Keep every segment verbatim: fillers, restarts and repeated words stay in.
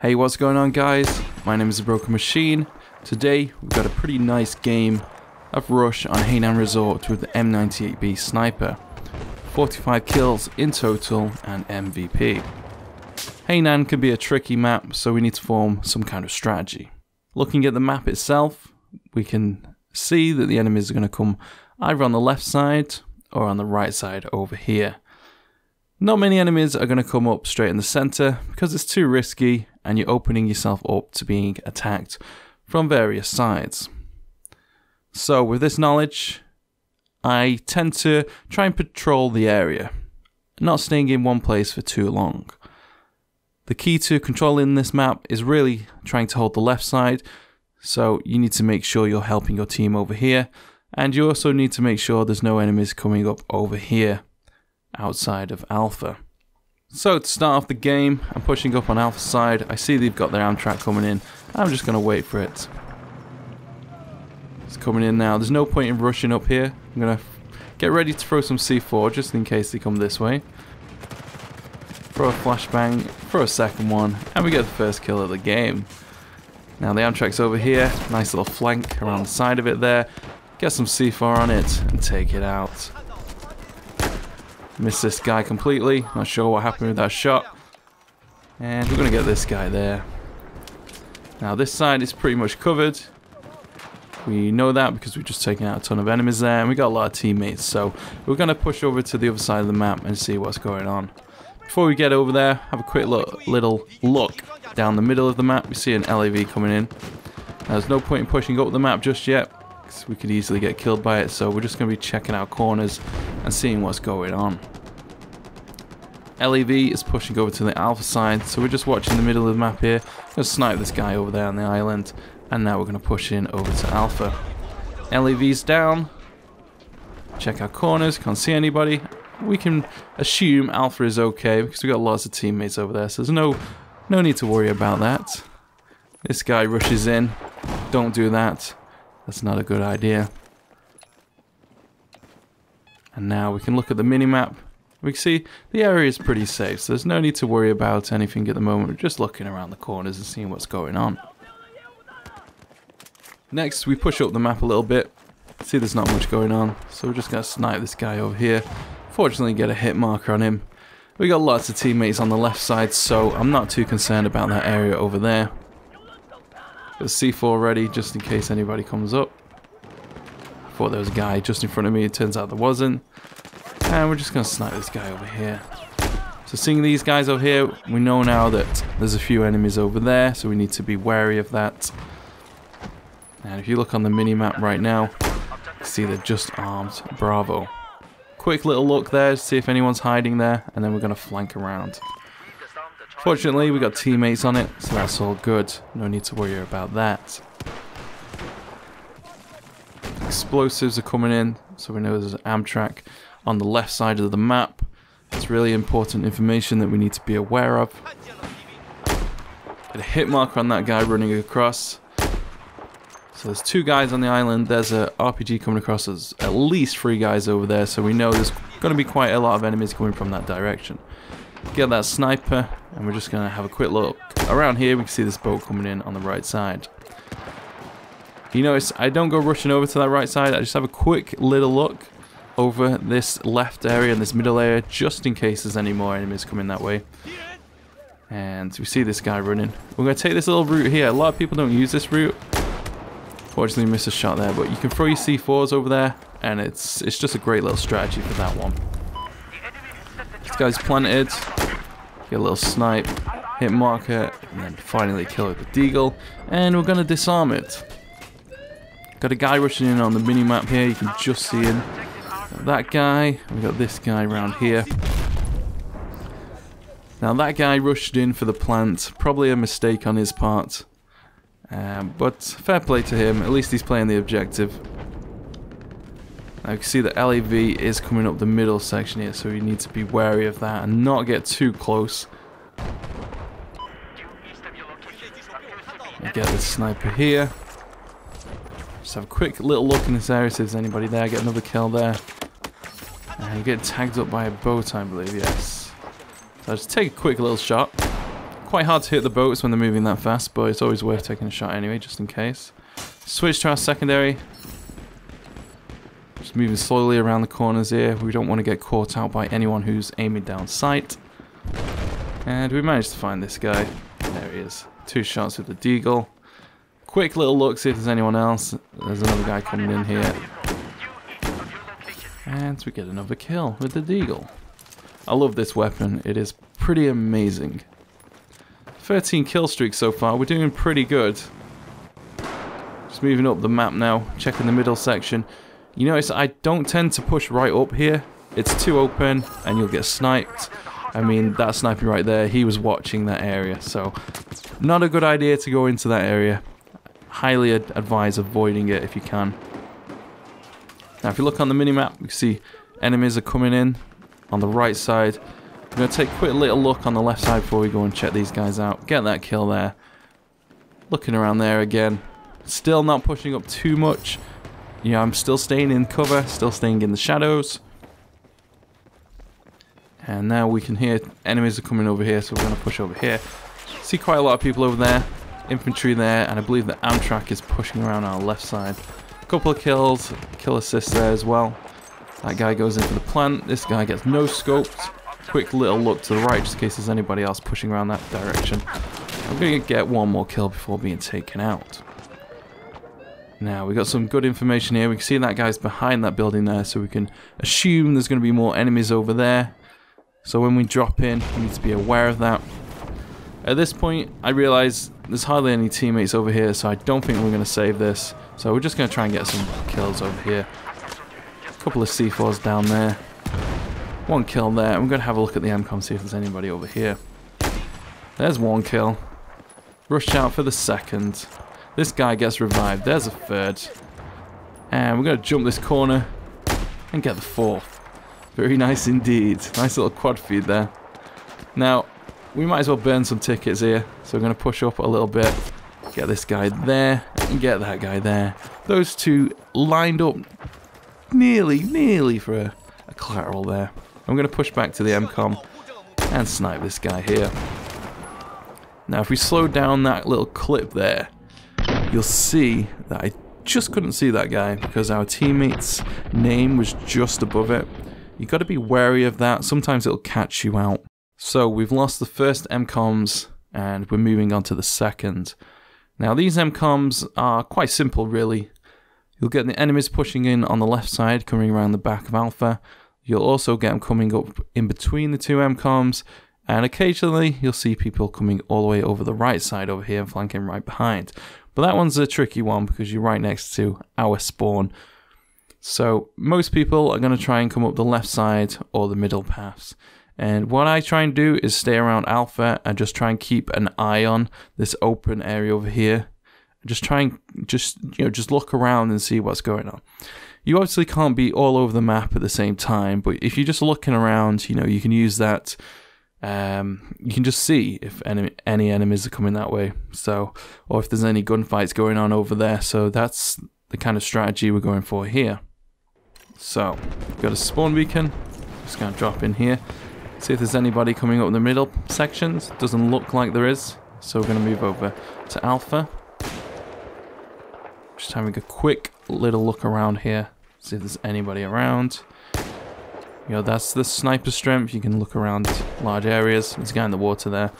Hey, what's going on, guys? My name is the Broken Machine. Today we've got a pretty nice game of Rush on Hainan Resort with the M ninety-eight B sniper. forty-five kills in total and M V P. Hainan can be a tricky map, so we need to form some kind of strategy. Looking at the map itself, we can see that the enemies are going to come either on the left side or on the right side over here. Not many enemies are going to come up straight in the center because it's too risky and you're opening yourself up to being attacked from various sides. So with this knowledge, I tend to try and patrol the area, not staying in one place for too long. The key to controlling this map is really trying to hold the left side, so you need to make sure you're helping your team over here, and you also need to make sure there's no enemies coming up over here outside of Alpha. So to start off the game, I'm pushing up on Alpha side. I see they've got their Amtrac coming in. I'm just going to wait for it. It's coming in now. There's no point in rushing up here. I'm going to get ready to throw some C four just in case they come this way. Throw a flashbang, throw a second one, and we get the first kill of the game. Now the Amtrac's over here. Nice little flank around the side of it there. Get some C four on it and take it out. Missed this guy completely. Not sure what happened with that shot. And we're going to get this guy there. Now this side is pretty much covered. We know that because we've just taken out a ton of enemies there. And we got a lot of teammates. So we're going to push over to the other side of the map and see what's going on. Before we get over there, have a quick look, little look down the middle of the map. We see an L A V coming in. Now, there's no point in pushing up the map just yet, because we could easily get killed by it. So we're just going to be checking our corners and seeing what's going on. L A V is pushing over to the Alpha side, so we're just watching the middle of the map here. We're going to snipe this guy over there on the island, and now we're going to push in over to Alpha. L A V's down. Check our corners, can't see anybody. We can assume Alpha is okay, because we've got lots of teammates over there, so there's no, no need to worry about that. This guy rushes in. Don't do that. That's not a good idea. And now we can look at the minimap. We can see the area is pretty safe, so there's no need to worry about anything at the moment. We're just looking around the corners and seeing what's going on. Next, we push up the map a little bit. See, there's not much going on, so we're just going to snipe this guy over here. Fortunately, get a hit marker on him. We got lots of teammates on the left side, so I'm not too concerned about that area over there. Got a C four ready, just in case anybody comes up. Thought there was a guy just in front of me, it turns out there wasn't. And we're just going to snipe this guy over here. So seeing these guys over here, we know now that there's a few enemies over there, so we need to be wary of that. And if you look on the mini-map right now, you can see they're just armed. Bravo. Quick little look there to see if anyone's hiding there, and then we're going to flank around. Fortunately, we got teammates on it, so that's all good. No need to worry about that. Explosives are coming in, so we know there's an Amtrac on the left side of the map. It's really important information that we need to be aware of. Get a hit marker on that guy running across. So there's two guys on the island. There's an R P G coming across. There's at least three guys over there, so we know there's going to be quite a lot of enemies coming from that direction. Get that sniper, and we're just going to have a quick look. Around here, we can see this boat coming in on the right side. You notice I don't go rushing over to that right side. I just have a quick little look over this left area and this middle area, just in case there's any more enemies coming that way. And we see this guy running. We're going to take this little route here. A lot of people don't use this route. Fortunately, missed a shot there, but you can throw your C fours over there, and it's it's just a great little strategy for that one. This guy's planted. Get a little snipe, hit marker, and then finally kill it with the Deagle, and we're going to disarm it. Got a guy rushing in on the mini-map here, you can just see him. Got that guy, we got this guy around here. Now that guy rushed in for the plant, probably a mistake on his part. Um, but fair play to him, at least he's playing the objective. Now you can see that L A V is coming up the middle section here, so you need to be wary of that and not get too close. We get this sniper here. Just have a quick little look in this area, see if there's anybody there. Get another kill there. And you get tagged up by a boat, I believe, yes. So just take a quick little shot. Quite hard to hit the boats when they're moving that fast, but it's always worth taking a shot anyway, just in case. Switch to our secondary. Just moving slowly around the corners here. We don't want to get caught out by anyone who's aiming down sight. And we managed to find this guy. There he is. Two shots with the Deagle. Quick little look, see if there's anyone else. There's another guy coming in here. And we get another kill with the Deagle. I love this weapon. It is pretty amazing. thirteen kill streaks so far. We're doing pretty good. Just moving up the map now. Checking the middle section. You notice I don't tend to push right up here. It's too open and you'll get sniped. I mean, that sniper right there, he was watching that area. So, not a good idea to go into that area. Highly advise avoiding it if you can. Now, if you look on the minimap, you can see enemies are coming in. On the right side, I'm going to take a quick little look on the left side before we go and check these guys out. Get that kill there. Looking around there again. Still not pushing up too much. You know, I'm still staying in cover, still staying in the shadows. And now we can hear enemies are coming over here, so we're going to push over here. See quite a lot of people over there. Infantry there, and I believe that Amtrac is pushing around our left side. A couple of kills, kill assist there as well. That guy goes into the plant, this guy gets no scoped. Quick little look to the right just in case there's anybody else pushing around that direction. I'm going to get one more kill before being taken out. Now we got some good information here, we can see that guy's behind that building there, so we can assume there's going to be more enemies over there. So when we drop in, we need to be aware of that. At this point, I realise there's hardly any teammates over here, so I don't think we're going to save this. So we're just going to try and get some kills over here. Couple of C fours down there. One kill there. I'm going to have a look at the M COM, see if there's anybody over here. There's one kill. Rush out for the second. This guy gets revived. There's a third. And we're going to jump this corner and get the fourth. Very nice indeed. Nice little quad feed there. Now, we might as well burn some tickets here. So we're going to push up a little bit. Get this guy there and get that guy there. Those two lined up. Nearly, nearly for a, a collateral there. I'm going to push back to the M COM and snipe this guy here. Now, if we slow down that little clip there, you'll see that I just couldn't see that guy because our teammate's name was just above it. You've got to be wary of that. Sometimes it'll catch you out. So we've lost the first M COMs and we're moving on to the second. Now, these M COMs are quite simple, really. You'll get the enemies pushing in on the left side, coming around the back of Alpha. You'll also get them coming up in between the two M COMs. And occasionally, you'll see people coming all the way over the right side over here and flanking right behind. But that one's a tricky one because you're right next to our spawn. So most people are going to try and come up the left side or the middle paths. And what I try and do is stay around Alpha and just try and keep an eye on this open area over here. Just try and just you know just look around and see what's going on. You obviously can't be all over the map at the same time, but if you're just looking around, you know you can use that. Um, you can just see if any any enemies are coming that way, so or if there's any gunfights going on over there. So that's the kind of strategy we're going for here. So we've got a spawn beacon. Just gonna drop in here, see if there's anybody coming up in the middle sections. Doesn't look like there is, so we're gonna move over to Alpha. Just having a quick little look around here, see if there's anybody around. You know, that's the sniper strength. You can look around large areas. There's a guy in the water there.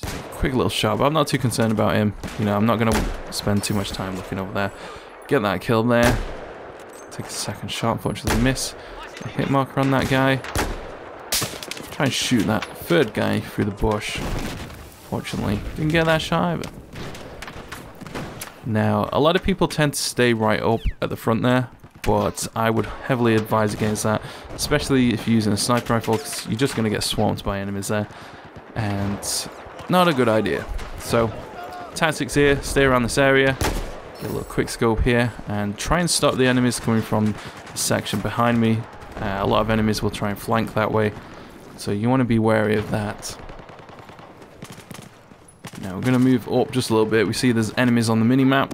Just a quick little shot, but I'm not too concerned about him. You know, I'm not going to spend too much time looking over there. Get that kill there. Take a second shot, unfortunately miss. A hit marker on that guy. Try and shoot that third guy through the bush. Fortunately, didn't get that shot either. Now, a lot of people tend to stay right up at the front there, but I would heavily advise against that, especially if you're using a sniper rifle, because you're just going to get swamped by enemies there, and not a good idea. So, tactics here, stay around this area, get a little quick scope here, and try and stop the enemies coming from the section behind me. Uh, a lot of enemies will try and flank that way, so you want to be wary of that. Now we're going to move up just a little bit. We see there's enemies on the mini-map.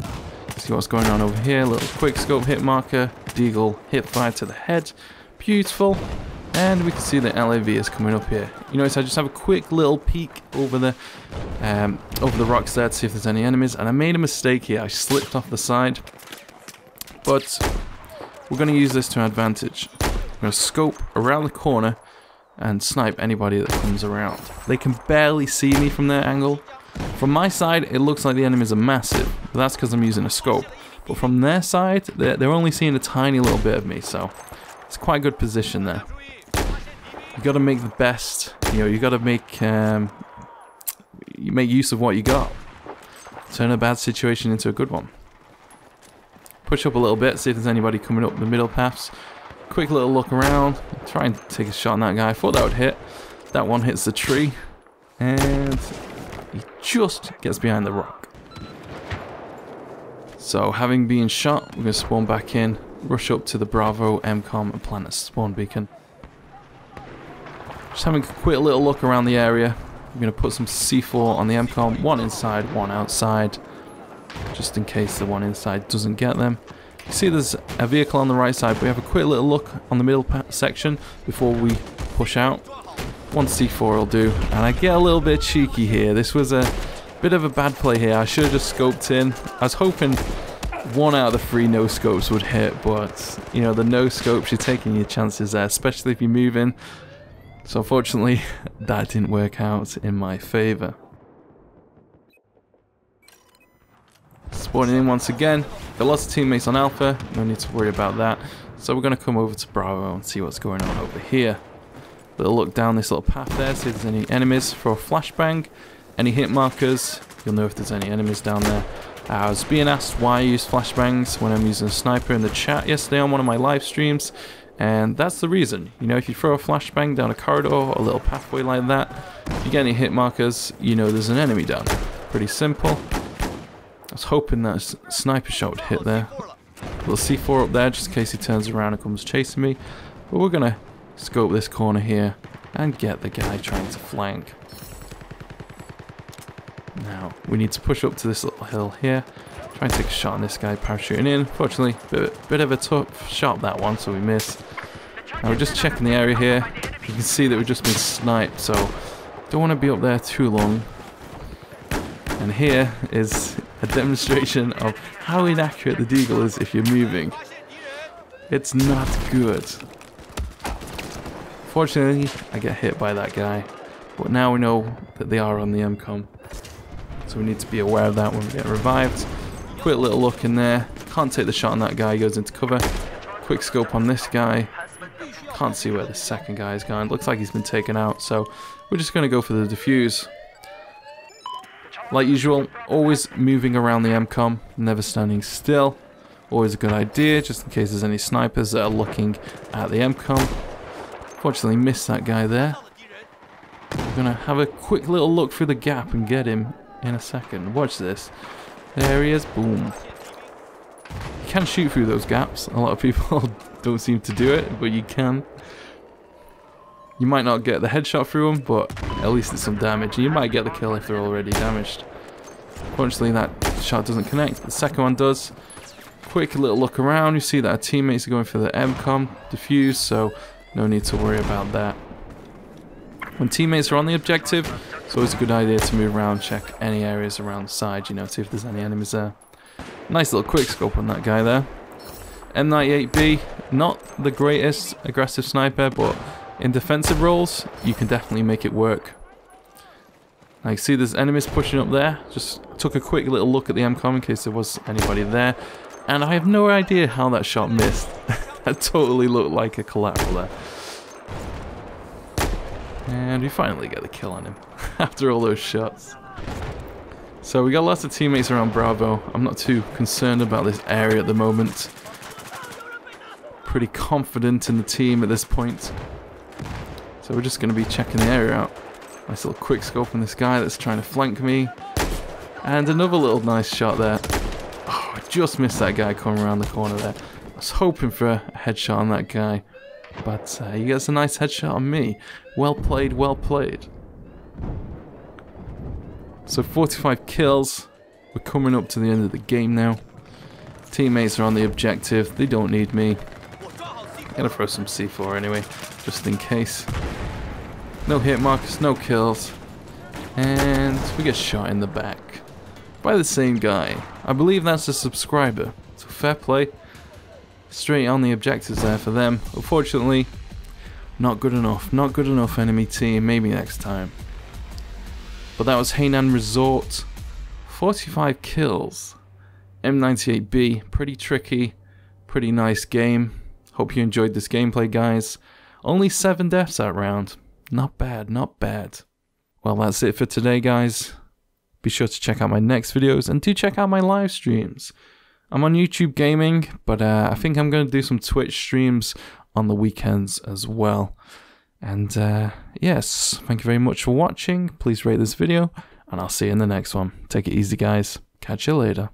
See what's going on over here. Little quick scope hit marker. Deagle hit fire to the head. Beautiful. and we can see the L A V is coming up here. You notice I just have a quick little peek over the um, over the rocks there to see if there's any enemies, and I made a mistake here. I slipped off the side, but we're going to use this to our advantage. I'm going to scope around the corner and snipe anybody that comes around. They can barely see me from their angle. From my side, it looks like the enemies are massive, but that's because I'm using a scope. But from their side, they're, they're only seeing a tiny little bit of me, so it's quite a good position there. You got to make the best, you know, you got to make um, you make use of what you got. Turn a bad situation into a good one. Push up a little bit, see if there's anybody coming up the middle paths. Quick little look around, try and take a shot on that guy. I thought that would hit. That one hits the tree, and he just gets behind the rock. So, having been shot, we're going to spawn back in, rush up to the Bravo, M COM, and plant a spawn beacon. Just having a quick little look around the area. I'm going to put some C four on the M COM, one inside, one outside, just in case the one inside doesn't get them. You see there's a vehicle on the right side, but we have a quick little look on the middle section before we push out. One C four will do, and I get a little bit cheeky here. This was a bit of a bad play here. I should have just scoped in. I was hoping one out of the three no scopes would hit, but you know, the no scopes, you're taking your chances there, especially if you're moving. So unfortunately, that didn't work out in my favor. Spawning in once again. Got lots of teammates on Alpha, no need to worry about that. So we're going to come over to Bravo and see what's going on over here. Little look down this little path there, see if there's any enemies. For a flashbang. Any hit markers, you'll know if there's any enemies down there. I was being asked why I use flashbangs when I'm using a sniper in the chat yesterday on one of my live streams, and that's the reason. You know, if you throw a flashbang down a corridor or a little pathway like that, if you get any hit markers, you know there's an enemy down there. Pretty simple. I was hoping that a sniper shot would hit there. Little C four up there just in case he turns around and comes chasing me. But we're going to scope this corner here and get the guy trying to flank. Now, we need to push up to this little hill here. Try and take a shot on this guy parachuting in. Fortunately, bit, bit of a tough shot that one, so we missed. Now, we're just checking the area here. You can see that we've just been sniped, so don't want to be up there too long. And here is a demonstration of how inaccurate the Deagle is if you're moving. It's not good. Fortunately, I get hit by that guy. But now we know that they are on the M COM. So we need to be aware of that when we get revived. Quick little look in there. Can't take the shot on that guy. He goes into cover. Quick scope on this guy. Can't see where the second guy is going. Looks like he's been taken out. So we're just going to go for the defuse. Like usual, always moving around the M COM. Never standing still. Always a good idea, just in case there's any snipers that are looking at the M COM. Fortunately, missed that guy there. We're going to have a quick little look through the gap and get him. In a second. Watch this. There he is. Boom. You can shoot through those gaps. A lot of people don't seem to do it, but you can. You might not get the headshot through them, but at least it's some damage. You might get the kill if they're already damaged. Fortunately, that shot doesn't connect, but the second one does. Quick little look around. You see that our teammates are going for the M COM defuse, so no need to worry about that. When teammates are on the objective, it's always a good idea to move around, check any areas around the side, you know, see if there's any enemies there. Nice little quick scope on that guy there. M ninety-eight B, not the greatest aggressive sniper, but in defensive roles, you can definitely make it work. Now you see there's enemies pushing up there. Just took a quick little look at the M COM in case there was anybody there. And I have no idea how that shot missed. That totally looked like a collateral there. And we finally get the kill on him after all those shots. So we got lots of teammates around Bravo. I'm not too concerned about this area at the moment. Pretty confident in the team at this point. So we're just going to be checking the area out. Nice little quick scope on this guy that's trying to flank me. And another little nice shot there. Oh, I just missed that guy coming around the corner there. I was hoping for a headshot on that guy. But uh, he gets a nice headshot on me. Well played, well played. So forty-five kills. We're coming up to the end of the game now. Teammates are on the objective. They don't need me. I'm gonna throw some C four anyway. just in case. No hit markers, no kills, and we get shot in the back by the same guy. I believe that's a subscriber, so fair play. Straight on the objectives there for them. Unfortunately, not good enough. Not good enough, enemy team. Maybe next time. But that was Hainan Resort. forty-five kills. M ninety-eight B. Pretty tricky. Pretty nice game. Hope you enjoyed this gameplay, guys. Only seven deaths that round. Not bad, not bad. Well, that's it for today, guys. Be sure to check out my next videos and do check out my live streams. I'm on YouTube Gaming, but uh, I think I'm going to do some Twitch streams on the weekends as well. And uh, yes, thank you very much for watching. Please rate this video, and I'll see you in the next one. Take it easy, guys. Catch you later.